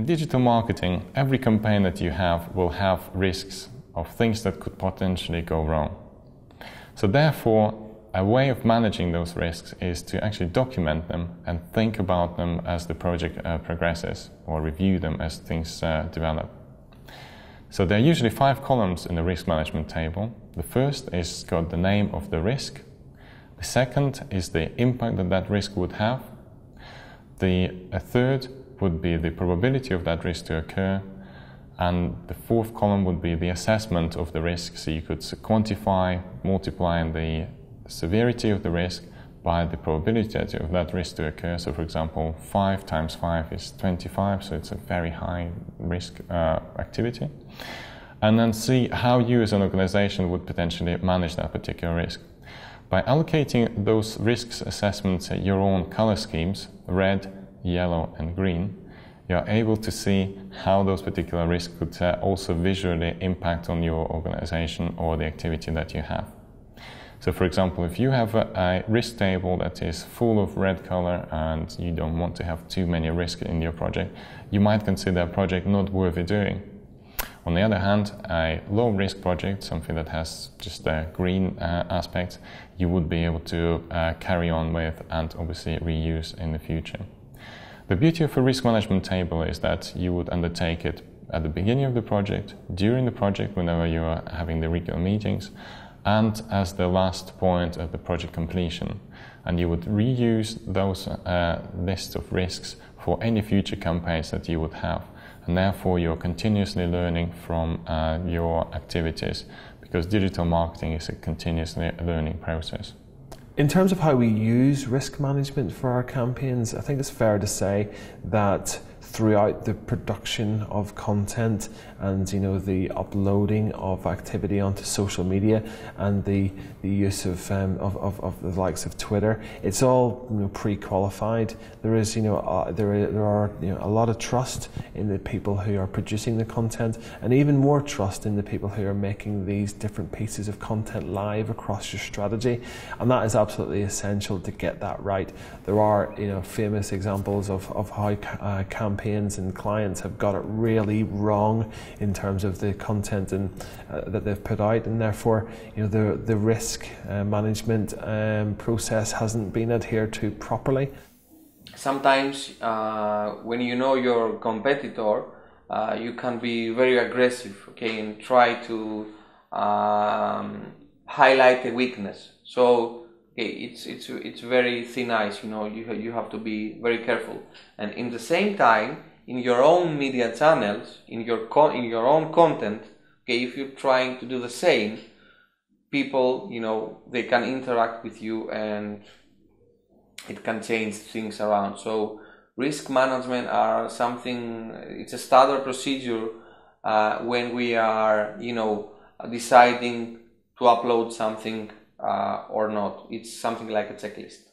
In digital marketing, every campaign that you have will have risks of things that could potentially go wrong. So therefore, a way of managing those risks is to actually document them and think about them as the project progresses, or review them as things develop. So there are usually 5 columns in the risk management table. The first is called the name of the risk. The second is the impact that that risk would have. A third would be the probability of that risk to occur. And the fourth column would be the assessment of the risk. So you could quantify, multiplying the severity of the risk by the probability of that risk to occur. So for example, 5 times 5 is 25, so it's a very high risk activity. And then see how you as an organization would potentially manage that particular risk. By allocating those risks assessments at your own color schemes, red, yellow and green, you are able to see how those particular risks could also visually impact on your organization or the activity that you have. So for example, if you have a risk table that is full of red color and you don't want to have too many risks in your project, you might consider a project not worthy doing. On the other hand, a low-risk project, something that has just a green aspect, you would be able to carry on with and obviously reuse in the future. The beauty of a risk management table is that you would undertake it at the beginning of the project, during the project, whenever you are having the regular meetings, and as the last point of the project completion. And you would reuse those lists of risks for any future campaigns that you would have. And therefore, you're continuously learning from your activities, because digital marketing is a continuously learning process. In terms of how we use risk management for our campaigns, I think it's fair to say that throughout the production of content and the uploading of activity onto social media and the use of the likes of Twitter, it's all pre-qualified. There is there are a lot of trust in the people who are producing the content, and even more trust in the people who are making these different pieces of content live across your strategy, and that is absolutely essential to get that right. There are famous examples of how campaigns and clients have got it really wrong in terms of the content and that they've put out, and therefore the risk management process hasn't been adhered to properly. Sometimes when you know your competitor, you can be very aggressive, okay, and try to highlight a weakness. So it's very thin ice, you have to be very careful. And in the same time, in your own media channels, in your own content, okay, if you're trying to do the same, people, they can interact with you and it can change things around. So risk management are something, it's a standard procedure when we are, deciding to upload something or not. It's something like a checklist.